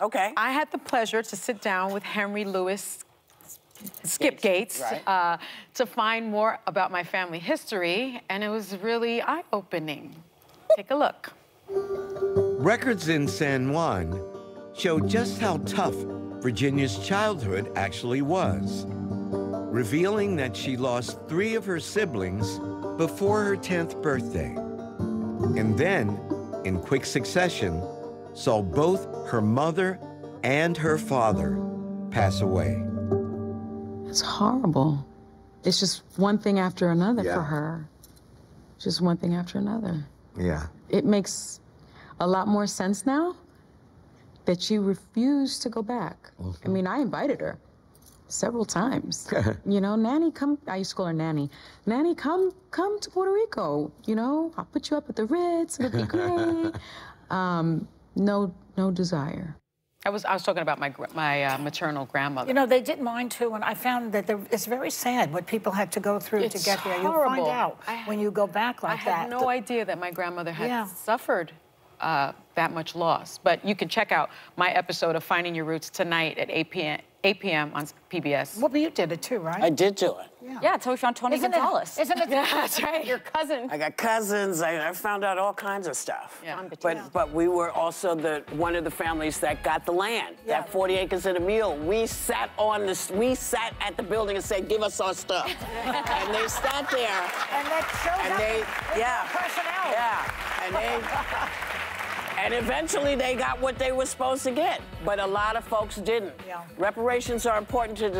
Okay. I had the pleasure to sit down with Henry Lewis Skip Gates, right. To find more about my family history, and it was really eye-opening. Take a look. Records in San Juan show just how tough Virginia's childhood actually was, revealing that she lost 3 of her siblings before her 10th birthday, and then, in quick succession, saw both her mother and her father pass away. It's horrible. It's just one thing after another for her. Just one thing after another. Yeah. It makes a lot more sense now that she refused to go back. Mm-hmm. I mean, I invited her several times. You know, Nanny, come. I used to call her Nanny. Nanny, come to Puerto Rico. You know, I'll put you up at the Ritz. It'll be great. No desire. I was talking about my maternal grandmother. You know, they did mine too, and I found that it's very sad what people had to go through to get there. You'll find out when you go back like that. I had no idea that my grandmother had suffered that much loss. But you can check out my episode of Finding Your Roots tonight at 8 p.m. on PBS. Well, but you did it too, right? I did do it. Yeah, yeah, Tony Gonzalez. Isn't it? Yeah, that's right. Your cousin. I got cousins. I found out all kinds of stuff. Yeah. But we were also one of the families that got the land. Yeah. That 40 acres and a mule. We sat at the building and said, "Give us our stuff." And they sat there. And that showed up. Personnel. Yeah. And eventually they got what they were supposed to get, but a lot of folks didn't. Yeah. Reparations are important to